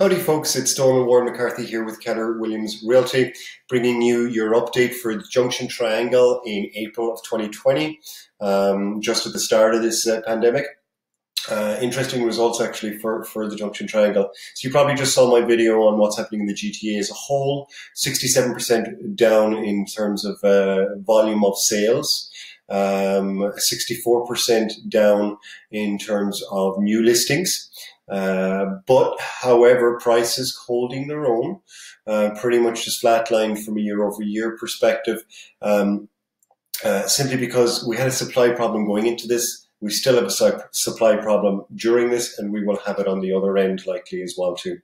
Howdy folks, it's Donal Ward-McCarthy here with Keller Williams Realty, bringing you your update for the Junction Triangle in April of 2020, just at the start of this pandemic. Interesting results actually for the Junction Triangle. So you probably just saw my video on what's happening in the GTA as a whole, 67% down in terms of volume of sales. 64% down in terms of new listings, but however, prices holding their own, pretty much just flatlined from a year-over-year perspective, simply because we had a supply problem going into this. We still have a supply problem during this, and we will have it on the other end likely as well too.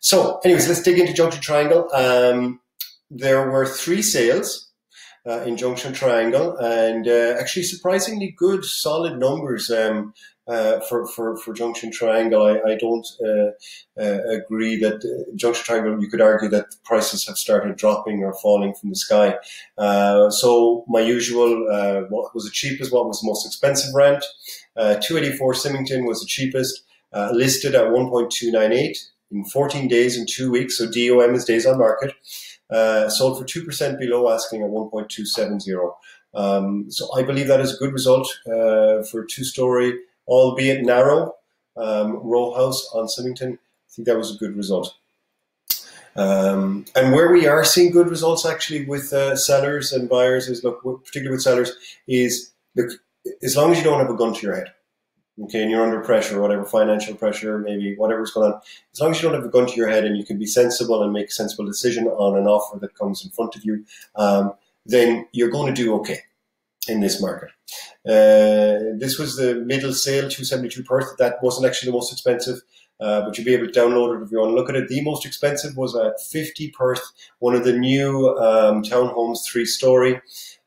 So anyways, let's dig into Junction Triangle. There were three sales in Junction Triangle, and actually surprisingly good, solid numbers for Junction Triangle. I don't agree that Junction Triangle, you could argue that prices have started dropping or falling from the sky. So my usual, what was the cheapest, what was the most expensive rent? 284 Symington was the cheapest, listed at 1.298 in 14 days and 2 weeks, so DOM is days on market. Sold for 2% below asking at 1.270. So I believe that is a good result for two-story, albeit narrow, row house on Symington. I think that was a good result. And where we are seeing good results actually with sellers and buyers is, look, particularly with sellers, is look, as long as you don't have a gun to your head, okay, and you're under pressure, whatever financial pressure, maybe whatever's going on, as long as you don't have a gun to your head and you can be sensible and make a sensible decision on an offer that comes in front of you, then you're going to do okay in this market. This was the middle sale, 272 Perth. That wasn't actually the most expensive, but you'll be able to download it if you want to look at it. The most expensive was at 50 Perth, one of the new townhomes, three-story.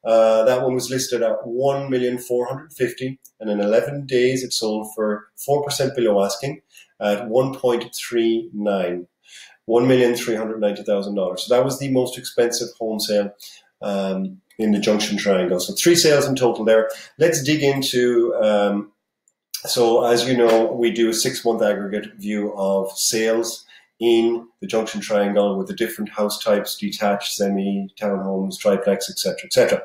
That one was listed at 1,450,000, and in 11 days it sold for 4% below asking at 1.39, $1,390,000. So that was the most expensive home sale in the Junction Triangle. So three sales in total there. Let's dig into. So as you know, we do a 6-month aggregate view of sales in the Junction Triangle with the different house types, detached, semi, townhomes, triplex, etc., etc.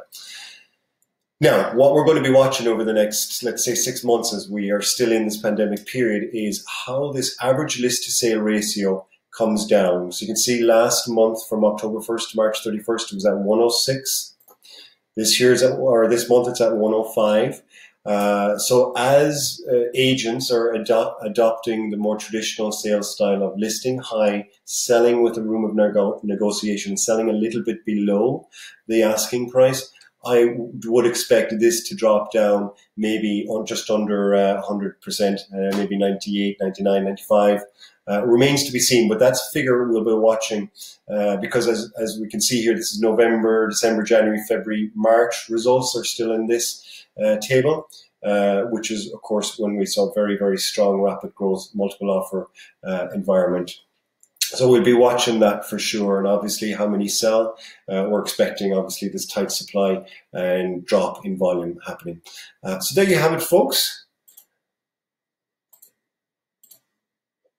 Now, what we're going to be watching over the next, let's say, 6 months as we are still in this pandemic period is how this average list to sale ratio comes down. So you can see last month from October 1st to March 31st, it was at 106. This year, this month, it's at 105. So as agents are adopting the more traditional sales style of listing high, selling with a room of negotiation, selling a little bit below the asking price, I would expect this to drop down maybe on just under 100%, maybe 98, 99, 95. Remains to be seen, but that's a figure we'll be watching because as we can see here, this is November, December, January, February, March. results are still in this table, which is, of course, when we saw very, very strong rapid growth, multiple offer environment. So we'll be watching that for sure, and obviously how many sell. We're expecting obviously this tight supply and drop in volume happening. So there you have it, folks.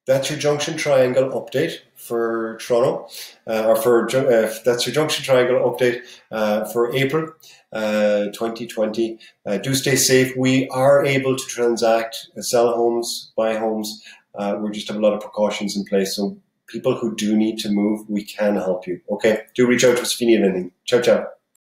That's your Junction Triangle update for Toronto, that's your Junction Triangle update for April 2020. Do stay safe. We are able to transact, sell homes, buy homes. We just have a lot of precautions in place, so people who do need to move, we can help you. Okay, do reach out to us if you need anything. Ciao, ciao.